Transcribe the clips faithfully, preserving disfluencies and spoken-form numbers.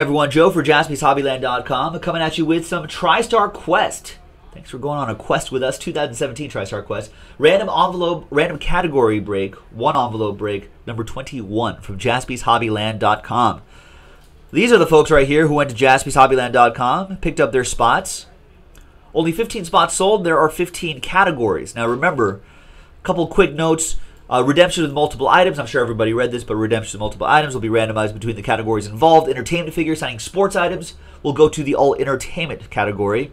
Everyone, Joe for Jaspys Hobbyland dot com coming at you with some TriStar Quest. Thanks for going on a quest with us. twenty seventeen TriStar Quest. Random envelope, random category break, one envelope break, number twenty-one from Jaspys Hobbyland dot com. These are the folks right here who went to Jaspys Hobbyland dot com, picked up their spots. Only fifteen spots sold. There are fifteen categories. Now remember, a couple quick notes. Uh, redemption with multiple items. I'm sure everybody read this, but redemption with multiple items will be randomized between the categories involved. Entertainment figures, signing sports items will go to the all entertainment category.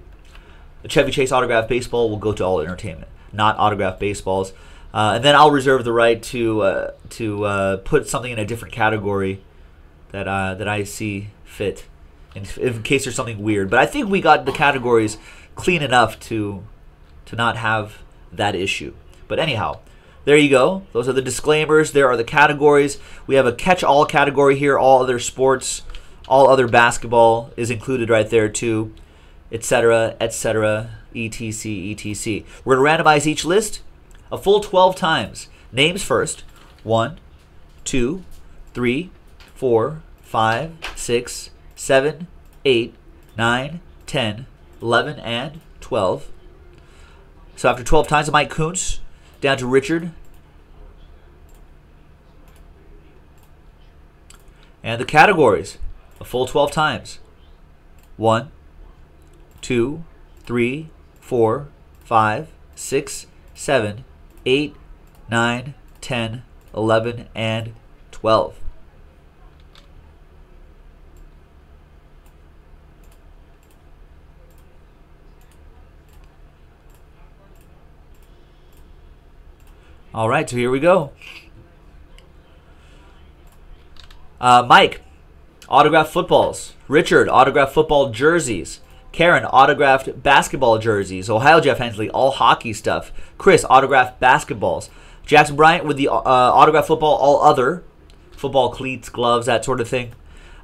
The Chevy Chase autographed baseball will go to all entertainment, not autographed baseballs. Uh, and then I'll reserve the right to uh, to uh, put something in a different category that uh, that I see fit, in, in case there's something weird. But I think we got the categories clean enough to to not have that issue. But anyhow. There you go. Those are the disclaimers. There are the categories. We have a catch-all category here. All other sports, all other basketball is included right there too, et cetera, et cetera, et cetera, et cetera. We're going to randomize each list a full twelve times. Names first. One, two, three, four, five, six, seven, eight, nine, ten, eleven, and twelve. So after twelve times, Mike Kuntz. Down to Richard. And the categories, a full twelve times. One, two, three, four, five, six, seven, eight, nine, ten, eleven, and twelve. All right, so here we go. Uh, Mike, autographed footballs. Richard, autographed football jerseys. Karen, autographed basketball jerseys. Ohio Jeff Hensley, all hockey stuff. Chris, autographed basketballs. Jackson Bryant with the uh, autographed football, all other. Football cleats, gloves, that sort of thing.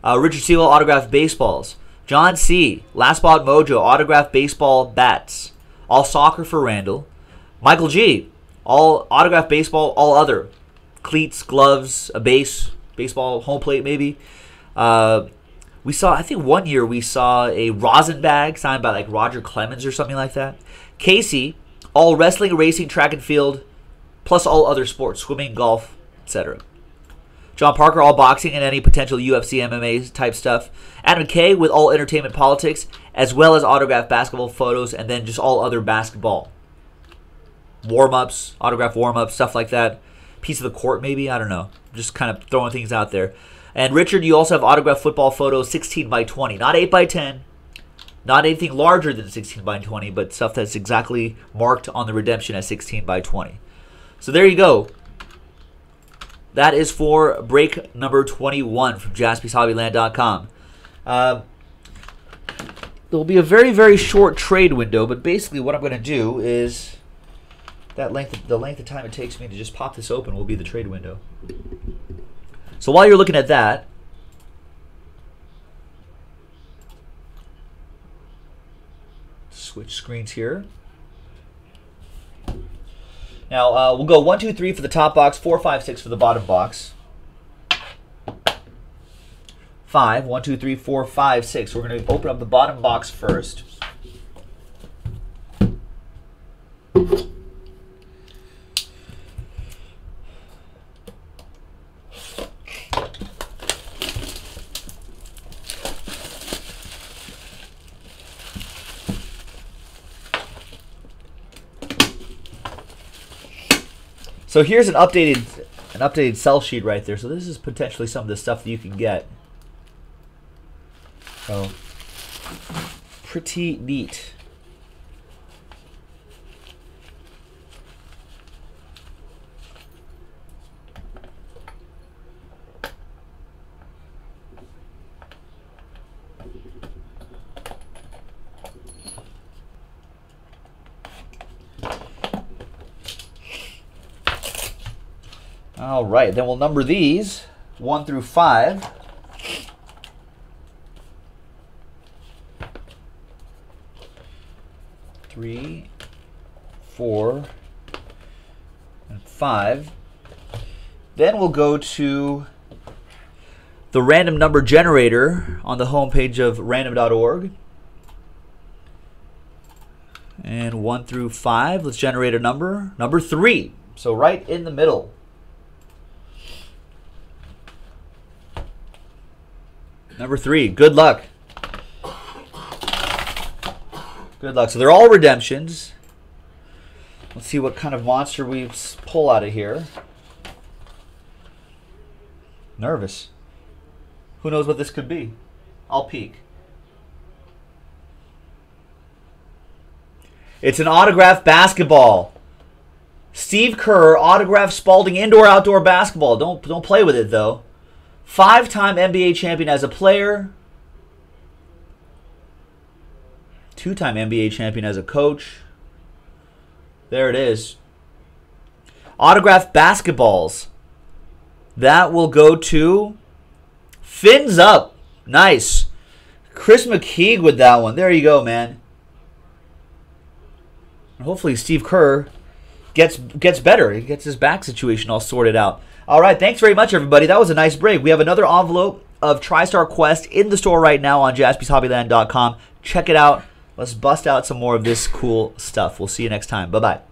Uh, Richard Sewell, autographed baseballs. John C., Last Spot Mojo, autographed baseball bats. All soccer for Randall. Michael G., all autographed baseball, all other. Cleats, gloves, a base, baseball, home plate maybe. Uh, we saw, I think one year we saw a rosin bag signed by like Roger Clemens or something like that. Casey, all wrestling, racing, track and field, plus all other sports, swimming, golf, et cetera. John Parker, all boxing and any potential U F C, M M A type stuff. Adam McKay with all entertainment politics, as well as autographed basketball photos and then just all other basketball. Warm-ups, autograph warm-ups, stuff like that. Piece of the court, maybe? I don't know. Just kind of throwing things out there. And Richard, you also have autograph football photos, sixteen by twenty. Not eight by ten. Not anything larger than sixteen by twenty, but stuff that's exactly marked on the redemption as sixteen by twenty. So there you go. That is for break number twenty-one from Jaspys Hobbyland dot com. Uh, there will be a very, very short trade window, but basically what I'm going to do is... That length, of, the length of time it takes me to just pop this open will be the trade window. So while you're looking at that, switch screens here. Now uh, we'll go one, two, three for the top box, four, five, six for the bottom box. Five, one, two, three, four, five, six. We're going to open up the bottom box first. So here's an updated an updated sell sheet right there. So this is potentially some of the stuff that you can get. So pretty neat. All right, then we'll number these one through five. Three, four, and five. Then we'll go to the random number generator on the homepage of random dot org. And one through five, let's generate a number. Number three, so right in the middle. Number three, good luck. Good luck. So they're all redemptions. Let's see what kind of monster we pull out of here. Nervous. Who knows what this could be? I'll peek. It's an autographed basketball. Steve Kerr autographed Spalding indoor outdoor basketball. Don't don't play with it though. Five-time N B A champion as a player. Two-time N B A champion as a coach. There it is. Autographed basketballs. That will go to Fins Up. Nice. Chris McKeague with that one. There you go, man. And hopefully Steve Kerr gets gets better. He gets his back situation all sorted out. All right, thanks very much, everybody. That was a nice break. We have another envelope of TriStar Quest in the store right now on Jaspys Hobbyland dot com. Check it out. Let's bust out some more of this cool stuff. We'll see you next time. Bye-bye.